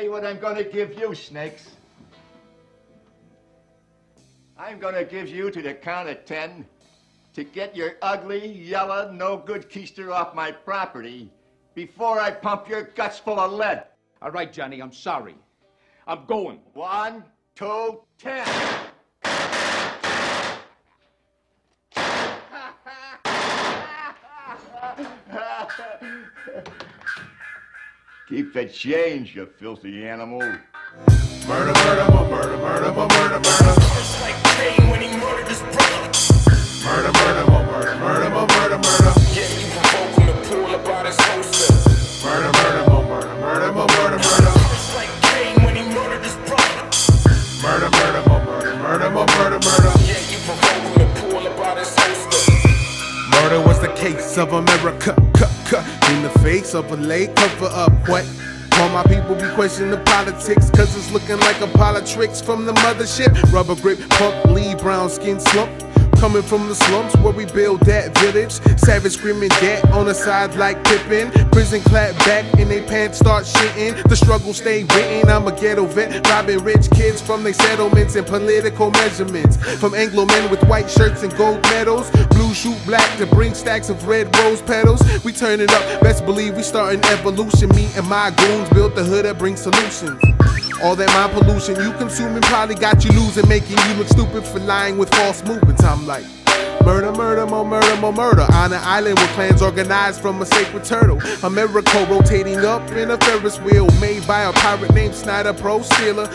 tell you what I'm going to give you, Snakes. I'm going to give you to the count of 10 to get your ugly, yellow, no-good keister off my property before I pump your guts full of lead. All right, Johnny, I'm sorry. I'm going. 1, 2, 10. Keep the change, you filthy animal. Murder, murder, murder, murder, murder, murder. It's like Cain when he murdered his brother. Murder, murder, murder, murder, murder, murder. Yeah, you provoke him to pull up out his holster. Murder, murder, murder, murder, murder, murder. It's like Cain when he murdered his brother. Murder, murder, murder, murder, murder, murder. Yeah, you provoke him to pull up out his holster. Murder was the case of America. In the face of a lay cover up, what? All my people be questioning the politics, cause it's looking like a pile of tricks from the mothership. Rubber grip, punk, Lee, brown skin slump. Coming from the slums where we build that village. Savage screaming dead on the side like Pippin. Prison clap back and they pants start shitting. The struggle stay written. I'm a ghetto vet, robbing rich kids from their settlements and political measurements. From Anglo men with white shirts and gold medals. Blue shoot black to bring stacks of red rose petals. We turn it up, best believe we starting evolution. Me and my goons built the hood that brings solutions. All that mind pollution you consuming probably got you losing, making you look stupid for lying with false movements. I'm like, murder, murder, more murder, more murder. On an island where clans organized from a sacred turtle. America rotating up in a Ferris wheel made by a pirate named Snyder, pro stealer.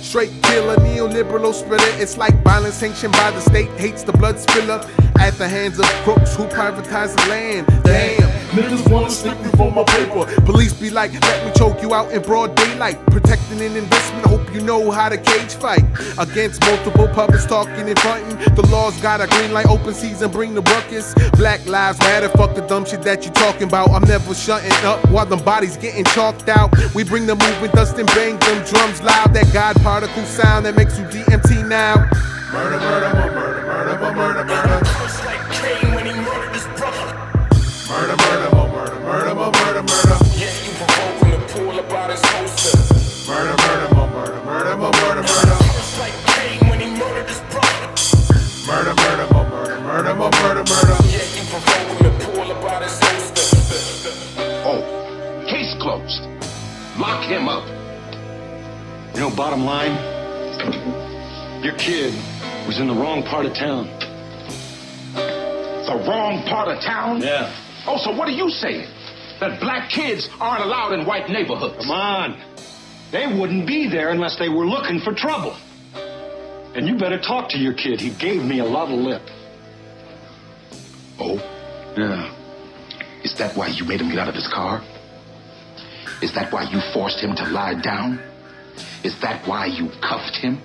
Straight killer, neoliberal splitter. It's like violence sanctioned by the state, hates the blood spiller at the hands of crooks who privatize the land. Damn, niggas wanna stick me for my paper. Police be like, let me choke you out in broad daylight. Protecting an investment, hope you know how to cage fight. Against multiple puppets talking and fronting. The law's got a green light, open season, bring the ruckus. Black lives matter, fuck the dumb shit that you talking about. I'm never shutting up while them bodies getting chalked out. We bring the movement, dust and bang them drums loud. That God particle sound that makes you DMT now. Murder, murder, murder, murder, murder, murder, murder. It's like Cain when he murdered his brother. Murder, murder, murder, murder, murder, murder. Yeah, you provoke him to pull up out his holster. Murder, murder, murder, murder, murder, murder. It's like Cain when he murdered his brother. Murder, murder, murder, murder, murder, murder. Yeah, you provoke him to pull up out his holster. Oh, case closed. Lock him up. You know, bottom line, your kid was in the wrong part of town. The wrong part of town? Yeah. Oh, so what are you saying? That black kids aren't allowed in white neighborhoods? Come on. They wouldn't be there unless they were looking for trouble. And you better talk to your kid. He gave me a lot of lip. Oh? Yeah. Is that why you made him get out of his car? Is that why you forced him to lie down? Is that why you cuffed him?